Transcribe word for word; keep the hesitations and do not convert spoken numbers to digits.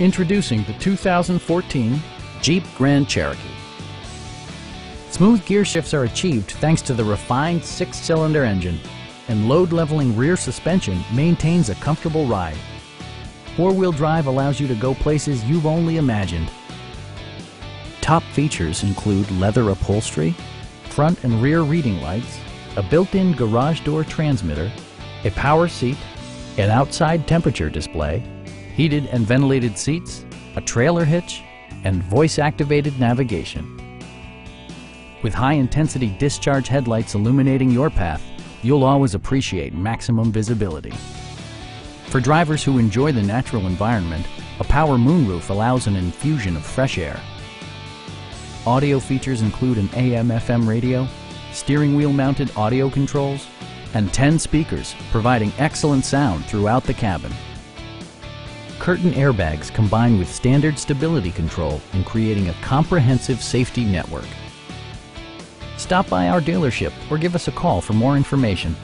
Introducing the two thousand fourteen Jeep Grand Cherokee. Smooth gear shifts are achieved thanks to the refined six-cylinder engine, and load-leveling rear suspension maintains a comfortable ride. Four-wheel drive allows you to go places you've only imagined. Top features include leather upholstery, front and rear reading lights, a built-in garage door transmitter, a power seat, an outside temperature display, heated and ventilated seats, a trailer hitch, and voice-activated navigation. With high-intensity discharge headlights illuminating your path, you'll always appreciate maximum visibility. For drivers who enjoy the natural environment, a power moonroof allows an infusion of fresh air. Audio features include an A M F M radio, steering wheel-mounted audio controls, and ten speakers, providing excellent sound throughout the cabin. Curtain airbags combine with standard stability control in creating a comprehensive safety network. Stop by our dealership or give us a call for more information.